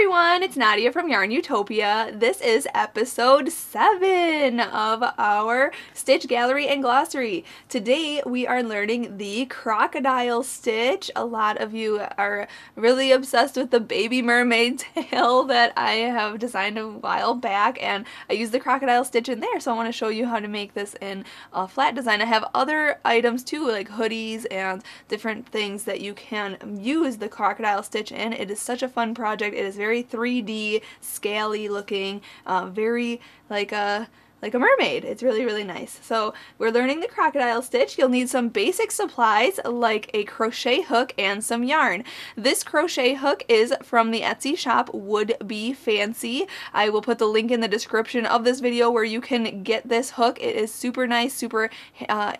everyone, it's Nadia from Yarn Utopia. This is episode 7 of our Stitch Gallery and Glossary. Today we are learning the crocodile stitch. A lot of you are really obsessed with the Baby Mermaid tail that I have designed a while back, and I used the crocodile stitch in there, so I want to show you how to make this in a flat design. I have other items too, like hoodies and different things that you can use the crocodile stitch in. It is such a fun project. It is very 3D, scaly looking, very like a mermaid. It's really, really nice. So we're learning the crocodile stitch. You'll need some basic supplies like a crochet hook and some yarn. This crochet hook is from the Etsy shop WoodBeFancy. I will put the link in the description of this video where you can get this hook. It is super nice, super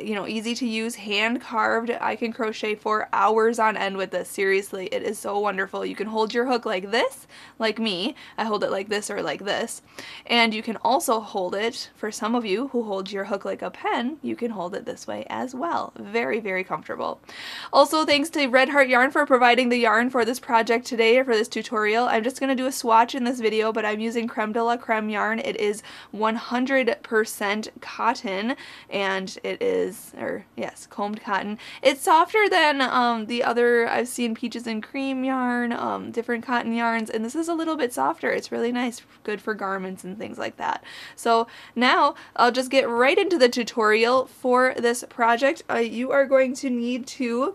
easy to use, hand carved. I can crochet for hours on end with this. Seriously, it is so wonderful. You can hold your hook like this, like me. I hold it like this or like this. And you can also hold it, for some of you who hold your hook like a pen, you can hold it this way as well. Very, very comfortable. Also, thanks to Red Heart Yarn for providing the yarn for this project today, for this tutorial. I'm just going to do a swatch in this video, but I'm using Creme de la Creme yarn. It is 100% cotton, and it is, combed cotton. It's softer than the other. I've seen Peaches and Cream yarn, different cotton yarns, and this is a little bit softer. It's really nice, good for garments and things like that. So now I'll just get right into the tutorial for this project. You are going to need to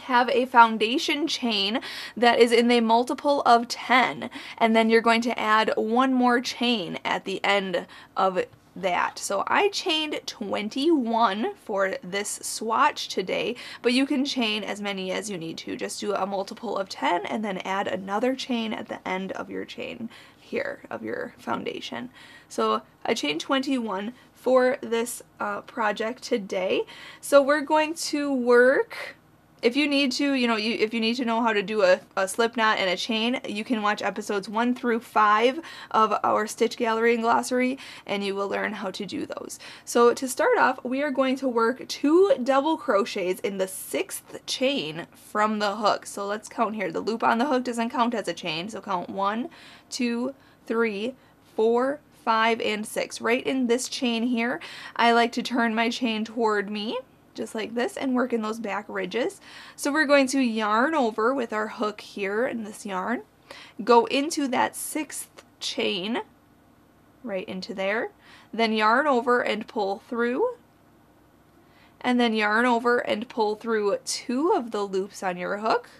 have a foundation chain that is in the multiple of 10, and then you're going to add one more chain at the end of it. So I chained 21 for this swatch today, but you can chain as many as you need to. Just do a multiple of 10 and then add another chain at the end of your chain here, of your foundation. So I chained 21 for this project today. So we're going to work. If you need to, if you need to know how to do a slip knot and a chain, you can watch episodes 1 through 5 of our Stitch Gallery and Glossary, and you will learn how to do those. So to start off, we are going to work 2 double crochets in the 6th chain from the hook. So let's count here. The loop on the hook doesn't count as a chain, so count 1, 2, 3, 4, 5, and 6. Right in this chain here, I like to turn my chain toward me, just like this, and work in those back ridges. So we're going to yarn over with our hook here in this yarn, go into that 6th chain, right into there, then yarn over and pull through, and then yarn over and pull through 2 of the loops on your hook,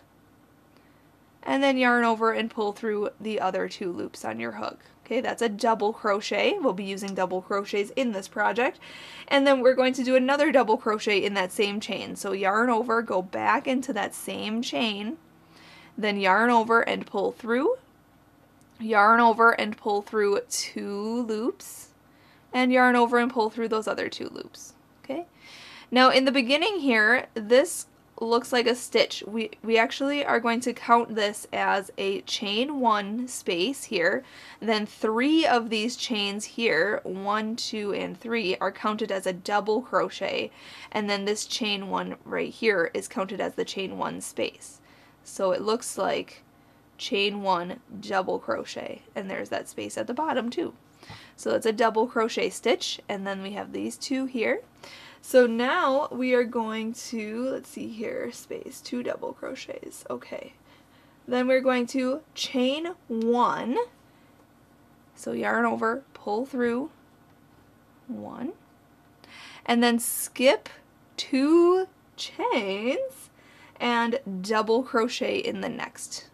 and then yarn over and pull through the other 2 loops on your hook. Okay, that's a double crochet. We'll be using double crochets in this project. And then we're going to do another double crochet in that same chain. So yarn over, go back into that same chain, then yarn over and pull through, yarn over and pull through 2 loops, and yarn over and pull through those other 2 loops. Okay, now in the beginning here, this looks like a stitch. We actually are going to count this as a chain 1 space here, then 3 of these chains here, 1, 2, and 3, are counted as a double crochet, and then this chain 1 right here is counted as the chain 1 space. So it looks like chain 1 double crochet, and there's that space at the bottom too. So it's a double crochet stitch, and then we have these 2 here. So now we are going to, let's see here, space 2 double crochets. Okay, then we're going to chain 1, so yarn over, pull through 1, and then skip 2 chains and double crochet in the next.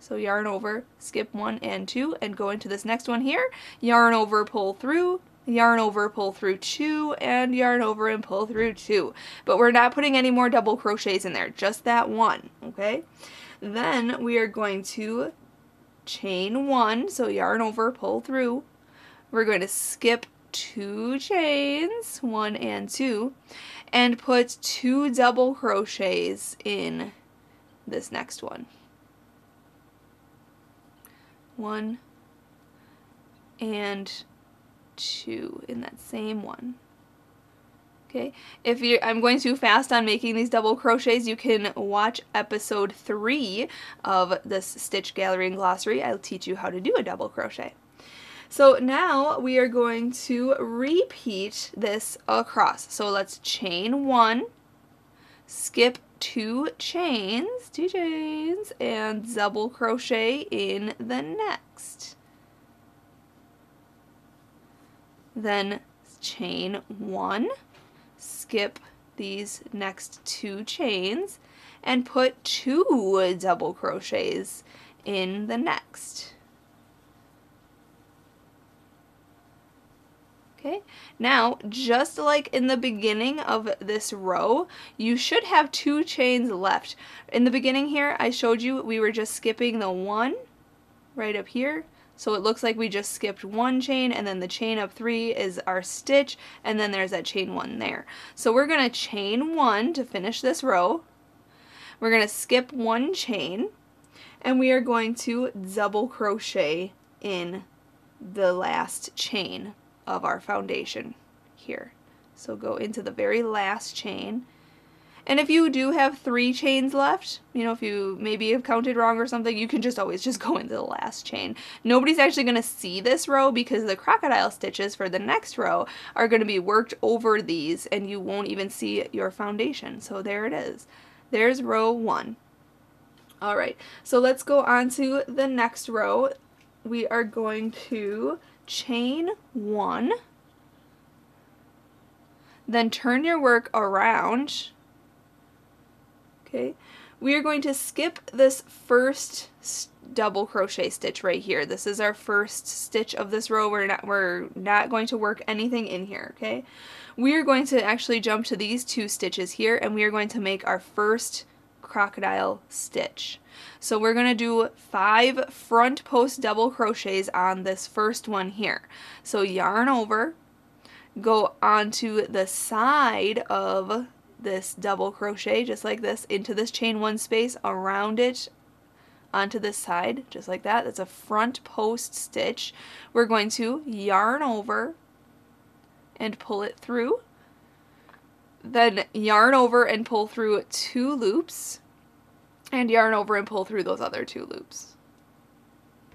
So yarn over, skip 1 and 2, and go into this next one here, yarn over, pull through, yarn over, pull through 2, and yarn over and pull through 2. But we're not putting any more double crochets in there, just that 1, okay? Then we are going to chain 1, so yarn over, pull through. We're going to skip 2 chains, 1 and 2, and put 2 double crochets in this next one. 1 and 2 in that same one. Okay, if I'm going too fast on making these double crochets, you can watch episode 3 of this Stitch Gallery and Glossary. I'll teach you how to do a double crochet. So now we are going to repeat this across. So let's chain 1, skip 2 chains, and double crochet in the next. Then chain 1, skip these next 2 chains, and put 2 double crochets in the next. Okay. Now, just like in the beginning of this row, you should have 2 chains left. In the beginning here, I showed you we were just skipping the 1 right up here. So it looks like we just skipped 1 chain, and then the chain up 3 is our stitch, and then there's that chain 1 there. So we're going to chain 1 to finish this row. We're going to skip 1 chain, and we are going to double crochet in the last chain of our foundation here. So go into the very last chain. And if you do have 3 chains left, you know, if you maybe have counted wrong or something, you can just always just go into the last chain. Nobody's actually going to see this row because the crocodile stitches for the next row are going to be worked over these, and you won't even see your foundation. So there it is. There's row 1. Alright, so let's go on to the next row. We are going to chain 1, then turn your work around. Okay, we are going to skip this first double crochet stitch right here. This is our first stitch of this row. We're not going to work anything in here, okay? We are going to actually jump to these 2 stitches here, and we are going to make our first crocodile stitch. So we're going to do 5 front post double crochets on this first one here. So yarn over, go onto the side of this double crochet just like this, into this chain 1 space, around it, onto this side just like that. That's a front post stitch. We're going to yarn over and pull it through, then yarn over and pull through 2 loops, and yarn over and pull through those other 2 loops.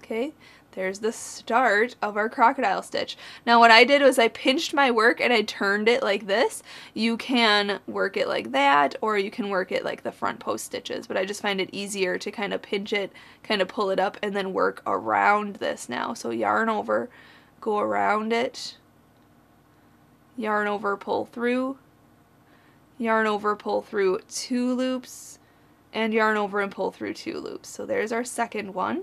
Okay, there's the start of our crocodile stitch. Now what I did was I pinched my work and I turned it like this. You can work it like that, or you can work it like the front post stitches, but I just find it easier to kind of pinch it, kind of pull it up, and then work around this now. So yarn over, go around it, yarn over, pull through, yarn over, pull through 2 loops, and yarn over and pull through 2 loops. So there's our second one.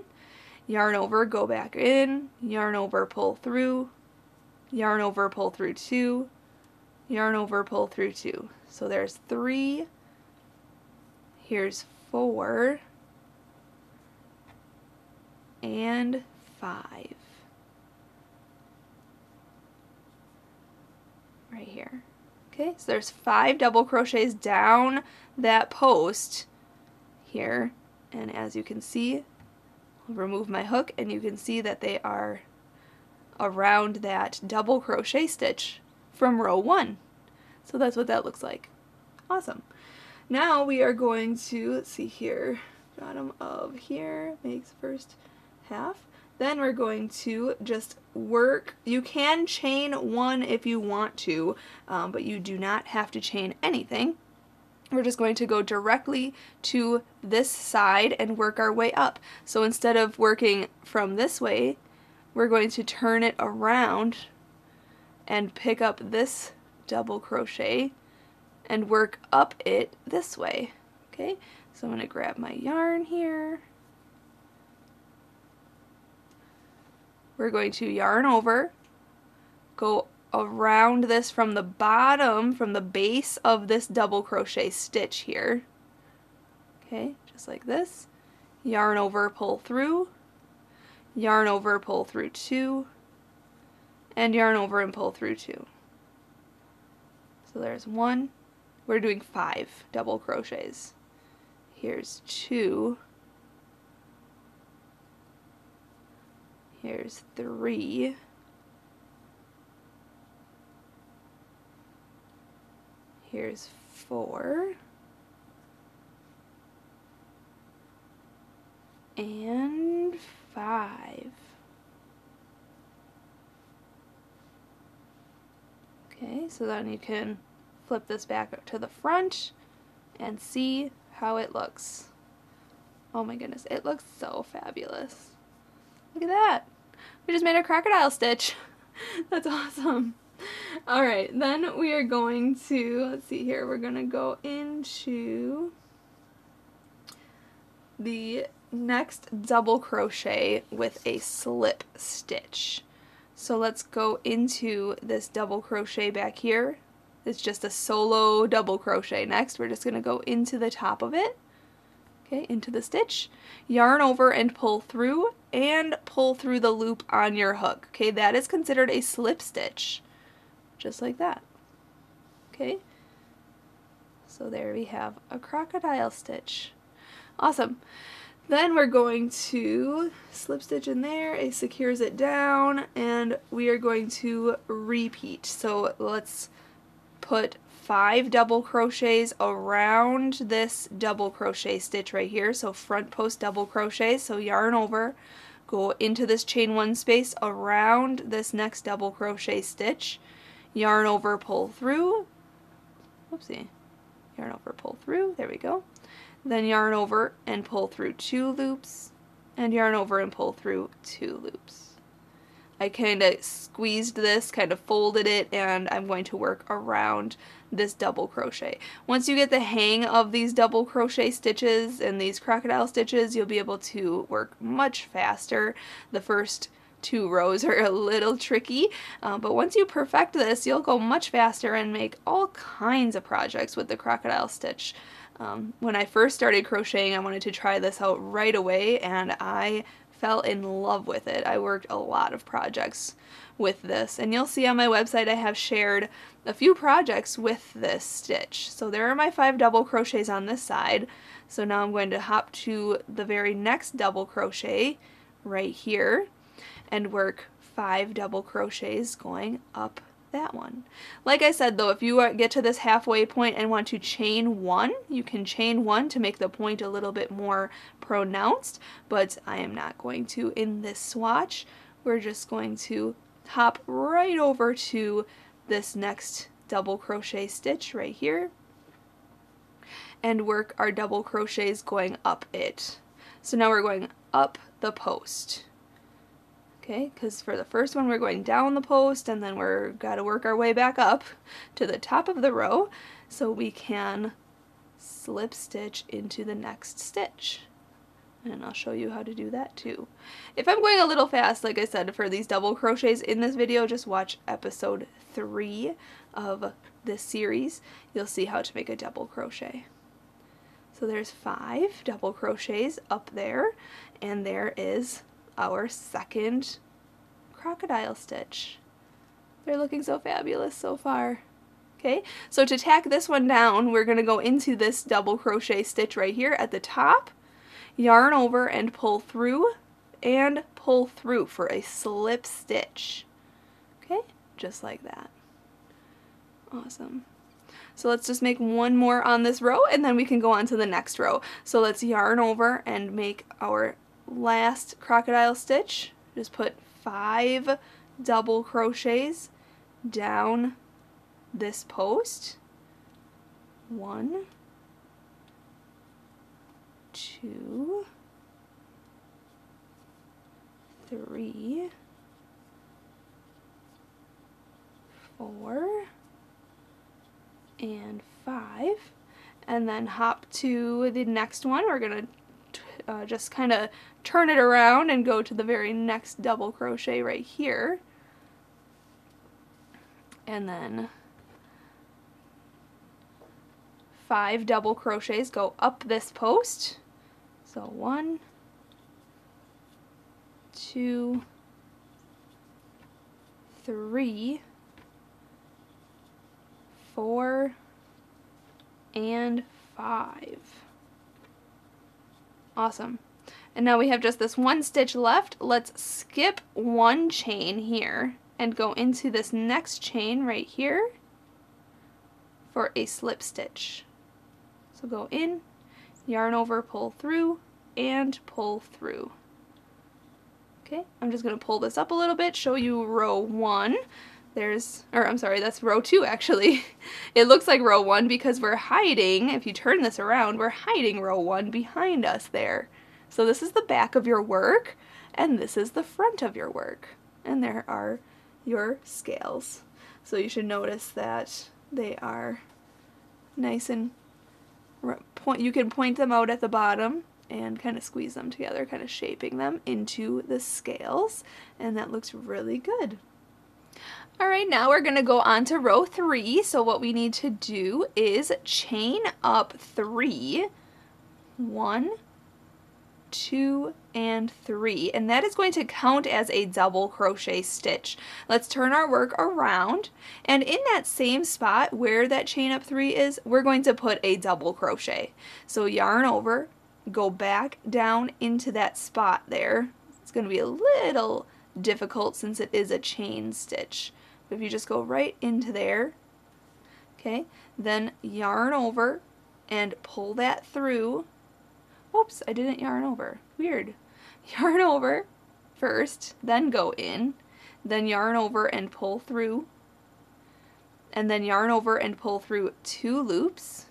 Yarn over, go back in, yarn over, pull through, yarn over, pull through 2, yarn over, pull through 2. So there's 3, here's 4, and 5. Right here. Okay, so there's 5 double crochets down that post here, and as you can see, I'll remove my hook, and you can see that they are around that double crochet stitch from row 1. So that's what that looks like. Awesome. Now we are going to, let's see here, bottom of here makes first half. Then we're going to just work. You can chain 1 if you want to, but you do not have to chain anything. We're just going to go directly to this side and work our way up. So instead of working from this way, we're going to turn it around and pick up this double crochet and work up it this way. Okay, so I'm going to grab my yarn here. We're going to yarn over, go around this from the bottom, from the base of this double crochet stitch here. Okay, just like this. Yarn over, pull through, yarn over, pull through 2, and yarn over and pull through 2. So there's 1. We're doing 5 double crochets. Here's 2. Here's 3, Here's 4. And 5. Okay, so then you can flip this back up to the front and see how it looks. Oh my goodness, it looks so fabulous. Look at that. We just made a crocodile stitch. That's awesome. Alright, then we are going to, let's see here, we're going to go into the next double crochet with a slip stitch. So let's go into this double crochet back here. It's just a solo double crochet. Next, we're just going to go into the top of it. Okay, into the stitch, yarn over and pull through the loop on your hook. Okay, that is considered a slip stitch, just like that. Okay, so there we have a crocodile stitch. Awesome. Then we're going to slip stitch in there, it secures it down, and we are going to repeat. So let's put 5 double crochets around this double crochet stitch right here. So front post double crochet, so yarn over, go into this chain one space around this next double crochet stitch, yarn over, pull through, whoopsie, yarn over, pull through, there we go, then yarn over and pull through 2 loops, and yarn over and pull through 2 loops. I kind of squeezed this, kind of folded it, and I'm going to work around this double crochet. Once you get the hang of these double crochet stitches and these crocodile stitches, you'll be able to work much faster. The first 2 rows are a little tricky, but once you perfect this, you'll go much faster and make all kinds of projects with the crocodile stitch. When I first started crocheting, I wanted to try this out right away, and I fell in love with it. I worked a lot of projects with this, and you'll see on my website I have shared a few projects with this stitch. So there are my 5 double crochets on this side. So now I'm going to hop to the very next double crochet right here and work 5 double crochets going up that one. Like I said though, if you get to this halfway point and want to chain 1, you can chain 1 to make the point a little bit more pronounced, but I am not going to in this swatch. We're just going to hop right over to this next double crochet stitch right here and work our double crochets going up it. So now we're going up the post. Okay, because for the first one we're going down the post and then we're got to work our way back up to the top of the row so we can slip stitch into the next stitch. And I'll show you how to do that too. If I'm going a little fast, like I said, for these double crochets in this video, just watch episode 3 of this series. You'll see how to make a double crochet. So there's 5 double crochets up there, and there is our second crocodile stitch. They're looking so fabulous so far. Okay, so to tack this one down, we're going to go into this double crochet stitch right here at the top, yarn over and pull through for a slip stitch. Okay, just like that. Awesome. So let's just make one more on this row and then we can go on to the next row. So let's yarn over and make our last crocodile stitch. Just put 5 double crochets down this post. 1, 2, 3, 4, and 5, and then hop to the next one. We're gonna just kind of turn it around and go to the very next double crochet right here, and then 5 double crochets go up this post. So 1, 2, 3, 4, and 5. Awesome. And now we have just this one stitch left. Let's skip one chain here and go into this next chain right here. for a slip stitch. So go in, yarn over, pull through, and pull through. Okay, I'm just going to pull this up a little bit, show you row 1. That's row 2 actually. It looks like row 1 because we're hiding, if you turn this around, we're hiding row 1 behind us there. So this is the back of your work, and this is the front of your work. And there are your scales. So you should notice that they are nice and point. You can point them out at the bottom and kind of squeeze them together, kind of shaping them into the scales, and that looks really good. Alright, now we're going to go on to row 3, so what we need to do is chain up 3, 1, 2, and 3, and that is going to count as a double crochet stitch. Let's turn our work around, and in that same spot where that chain up 3 is, we're going to put a double crochet. So yarn over, go back down into that spot there. It's going to be a little difficult since it is a chain stitch. But if you just go right into there, okay, then yarn over and pull that through. Oops, I didn't yarn over. Weird. Yarn over first, then go in, then yarn over and pull through, and then yarn over and pull through 2 loops,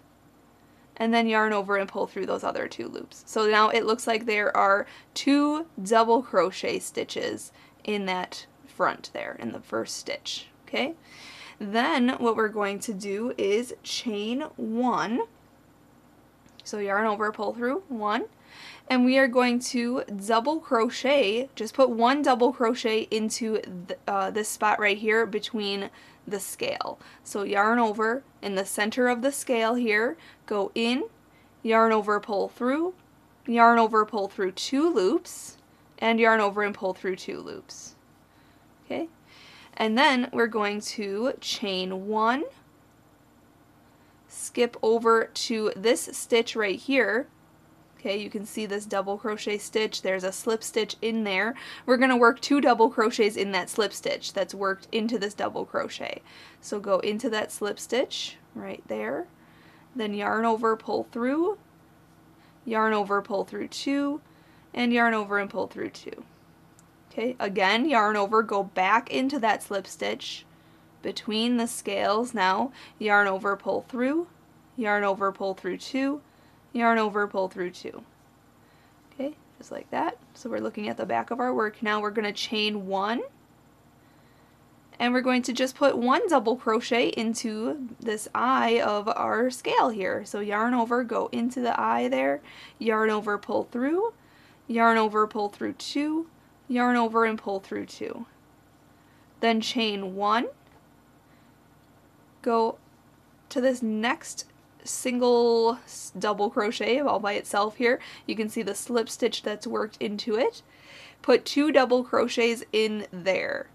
and then yarn over and pull through those other 2 loops. So now it looks like there are 2 double crochet stitches in that front there, in the first stitch, okay? Then what we're going to do is chain 1, so yarn over, pull through, 1, and we are going to double crochet, just put 1 double crochet into this spot right here between the scale. So yarn over in the center of the scale here, go in, yarn over, pull through 2 loops, and yarn over and pull through 2 loops. Okay, and then we're going to chain 1, skip over to this stitch right here. Okay, you can see this double crochet stitch. There's a slip stitch in there. We're going to work 2 double crochets in that slip stitch that's worked into this double crochet. So go into that slip stitch right there, then yarn over, pull through 2, and yarn over and pull through 2. Okay, again, yarn over, go back into that slip stitch between the scales now, yarn over, pull through 2, yarn over, pull through 2. Okay, just like that. So we're looking at the back of our work. Now we're going to chain 1, and we're going to just put 1 double crochet into this eye of our scale here. So yarn over, go into the eye there, yarn over, pull through 2, yarn over and pull through 2. Then chain 1, go to this next single double crochet all by itself here. You can see the slip stitch that's worked into it. Put 2 double crochets in there.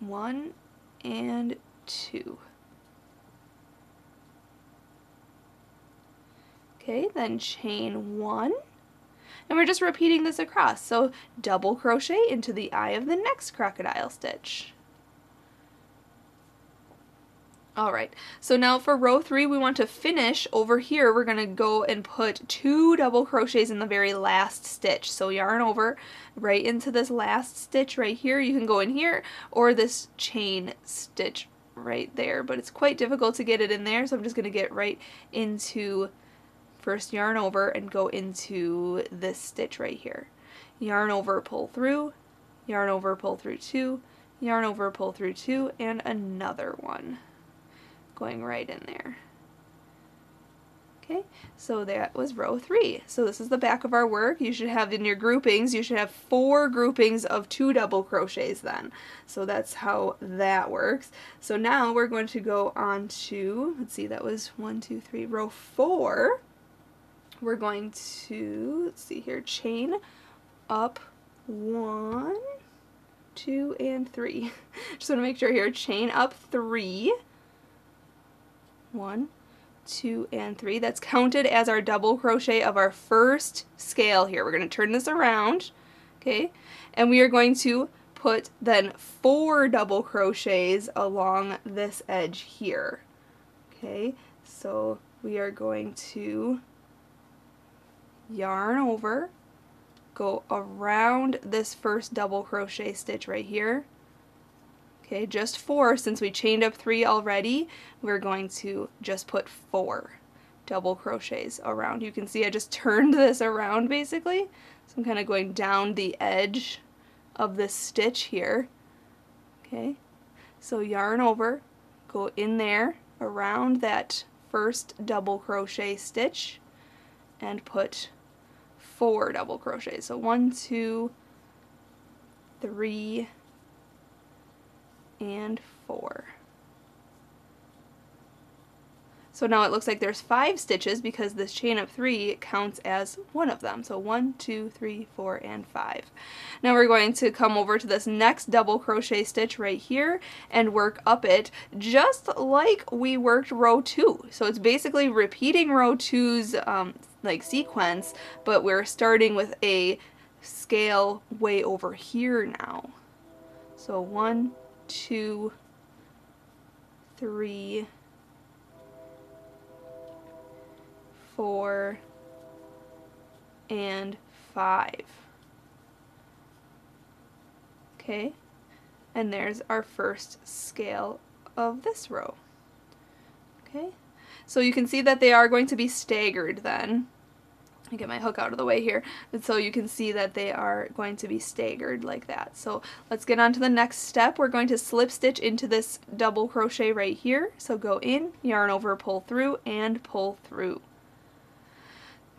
1 and 2. Okay, then chain 1. And we're just repeating this across. So double crochet into the eye of the next crocodile stitch. Alright, so now for row 3 we want to finish over here. We're going to go and put 2 double crochets in the very last stitch. So yarn over right into this last stitch right here. You can go in here or this chain stitch right there, but it's quite difficult to get it in there, so I'm just going to get right into first yarn over and go into this stitch right here. Yarn over, pull through 2, yarn over, pull through 2, and another one. Going right in there. Okay, so that was row 3. So this is the back of our work. You should have in your groupings, you should have 4 groupings of 2 double crochets then. So that's how that works. So now we're going to go on to, let's see, that was 1, 2, 3, row 4. We're going to, let's see here, chain up 1, 2, and 3. Just want to make sure here, chain up 3. 1, 2, and 3. That's counted as our double crochet of our first scale here. We're going to turn this around, okay, and we are going to put then 4 double crochets along this edge here. Okay, so we are going to yarn over, go around this first double crochet stitch right here. Okay, just 4, since we chained up 3 already, we're going to just put 4 double crochets around. You can see I just turned this around basically, so I'm kind of going down the edge of this stitch here. Okay, so yarn over, go in there, around that first double crochet stitch, and put 4 double crochets. So 1, 2, 3, and 4. So now it looks like there's 5 stitches because this chain of 3 counts as one of them. So 1, 2, 3, 4, and 5. Now we're going to come over to this next double crochet stitch right here and work up it just like we worked row 2. So it's basically repeating row 2's like sequence, but we're starting with a scale way over here now. So 1, 2, 3, 4, and 5. Okay, and there's our first scale of this row. Okay, so you can see that they are going to be staggered then. I get my hook out of the way here, and so you can see that they are going to be staggered like that. So let's get on to the next step. We're going to slip stitch into this double crochet right here. So go in, yarn over, pull through, and pull through.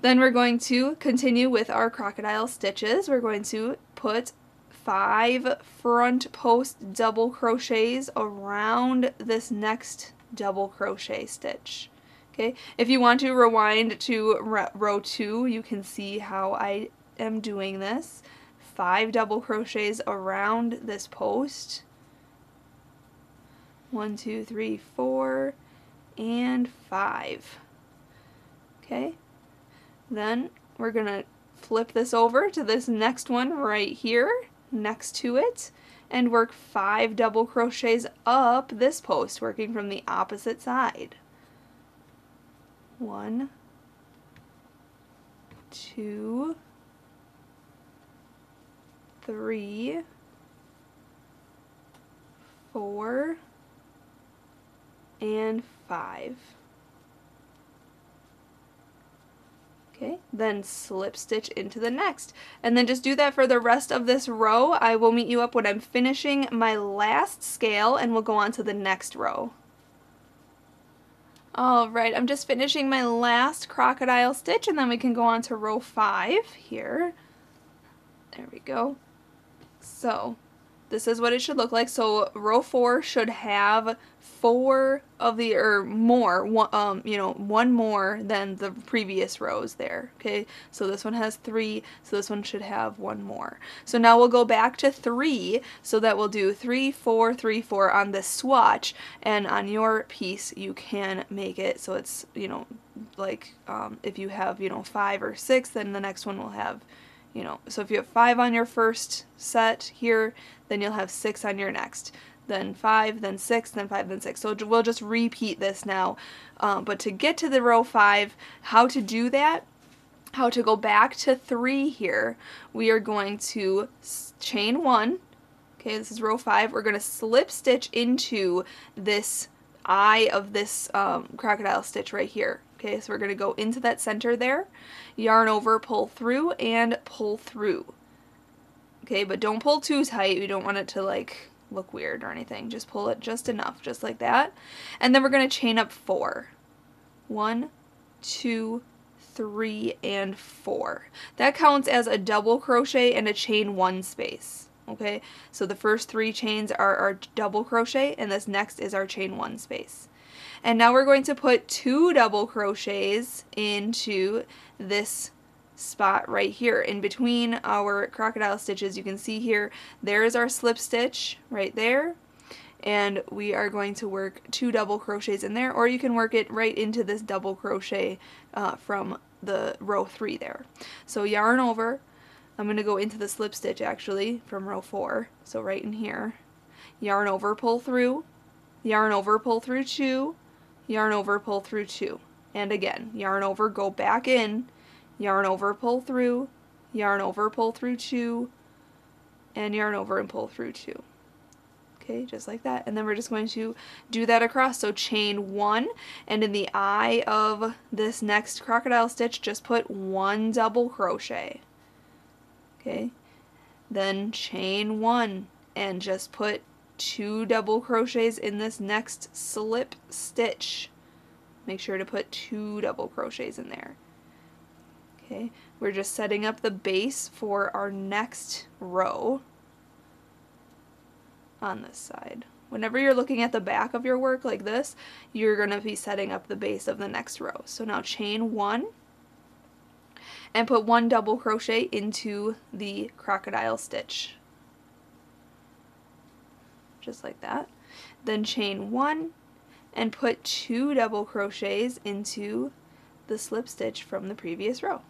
Then we're going to continue with our crocodile stitches. We're going to put 5 front post double crochets around this next double crochet stitch. Okay, if you want to rewind to row 2, you can see how I am doing this. 5 double crochets around this post. 1, 2, 3, 4, and 5. Okay, then we're gonna flip this over to this next one right here next to it and work 5 double crochets up this post, working from the opposite side. 1, 2, 3, 4, and 5. Okay, then slip stitch into the next, and then just do that for the rest of this row. I will meet you up when I'm finishing my last scale, and we'll go on to the next row. Alright, I'm just finishing my last crocodile stitch, and then we can go on to row 5 here. There we go. So this is what it should look like. So row 4 should have 4 of the, or more, one more than the previous rows there. Okay, so this one has 3, so this one should have 1 more. So now we'll go back to 3, so that we'll do 3, 4, 3, 4 on this swatch, and on your piece you can make it so it's, you know, like if you have, you know, 5 or 6, then the next one will have, you know, so if you have 5 on your first set here, then you'll have 6 on your next, then 5, then 6, then 5, then 6. So we'll just repeat this now. But to get to the row 5, how to do that, how to go back to 3 here, we are going to chain 1. Okay, this is row 5. We're going to slip stitch into this eye of this crocodile stitch right here. Okay, so we're going to go into that center there, yarn over, pull through, and pull through. Okay, but don't pull too tight. We don't want it to, like, look weird or anything. Just pull it just enough, just like that. And then we're going to chain up 4. 1, 2, 3, and 4. That counts as a double crochet and a chain 1 space. Okay, so the first 3 chains are our double crochet, and this next is our chain 1 space. And now we're going to put 2 double crochets into this spot right here. In between our crocodile stitches, you can see here, there's our slip stitch right there. And we are going to work 2 double crochets in there, or you can work it right into this double crochet from the row 3 there. So yarn over, I'm going to go into the slip stitch actually from row 4, so right in here. Yarn over, pull through, yarn over, pull through 2, yarn over, pull through 2, and again, yarn over, go back in, yarn over, pull through, yarn over, pull through 2, and yarn over and pull through 2. Okay, just like that, and then we're just going to do that across. So chain 1, and in the eye of this next crocodile stitch, just put 1 double crochet. Okay, then chain 1, and just put 2 double crochets in this next slip stitch. Make sure to put 2 double crochets in there. Okay, we're just setting up the base for our next row on this side. Whenever you're looking at the back of your work like this, you're going to be setting up the base of the next row. So now chain 1 and put 1 double crochet into the crocodile stitch. Just like that. Then chain 1 and put 2 double crochets into the slip stitch from the previous row.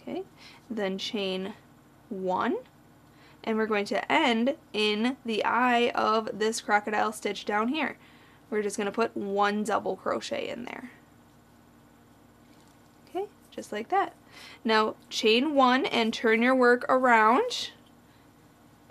Okay, then chain 1, and we're going to end in the eye of this crocodile stitch down here. We're just going to put 1 double crochet in there. Okay, just like that. Now chain 1 and turn your work around,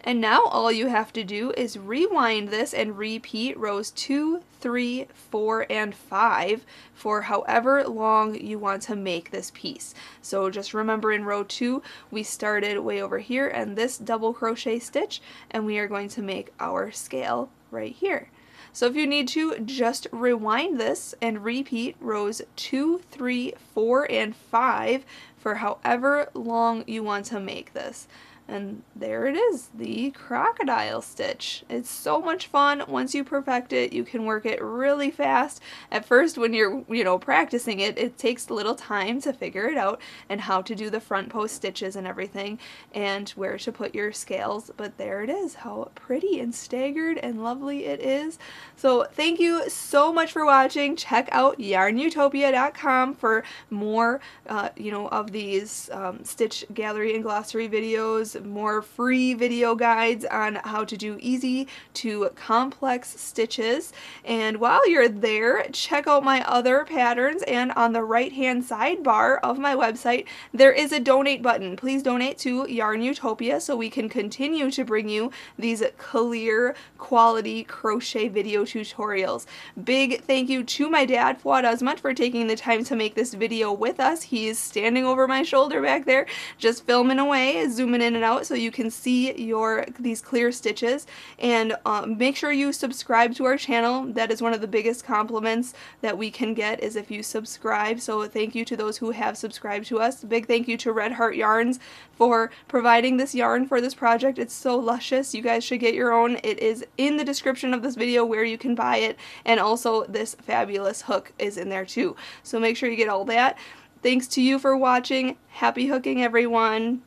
and now all you have to do is rewind this and repeat rows 2, 3, 4, and 5 for however long you want to make this piece. So just remember in row 2 we started way over here and this double crochet stitch, and we are going to make our scale right here. So if you need to, just rewind this and repeat rows 2, 3, 4, and 5 for however long you want to make this. And there it is, the crocodile stitch. It's so much fun. Once you perfect it, you can work it really fast. At first, when you're, practicing it, it takes a little time to figure it out and how to do the front post stitches and everything and where to put your scales. But there it is, how pretty and staggered and lovely it is. So thank you so much for watching. Check out yarnutopia.com for more, of these Stitch Gallery and Glossary videos. More free video guides on how to do easy to complex stitches. And while you're there, check out my other patterns, and on the right hand sidebar of my website there is a donate button. Please donate to Yarn Utopia so we can continue to bring you these clear quality crochet video tutorials. Big thank you to my dad, Fuad Azmat, for taking the time to make this video with us. He's standing over my shoulder back there just filming away, zooming in and out so you can see these clear stitches. And make sure you subscribe to our channel. That is one of the biggest compliments that we can get, is if you subscribe. So thank you to those who have subscribed to us. Big thank you to Red Heart Yarns for providing this yarn for this project. It's so luscious. You guys should get your own. It is in the description of this video where you can buy it, and also this fabulous hook is in there too. So make sure you get all that. Thanks to you for watching. Happy hooking, everyone.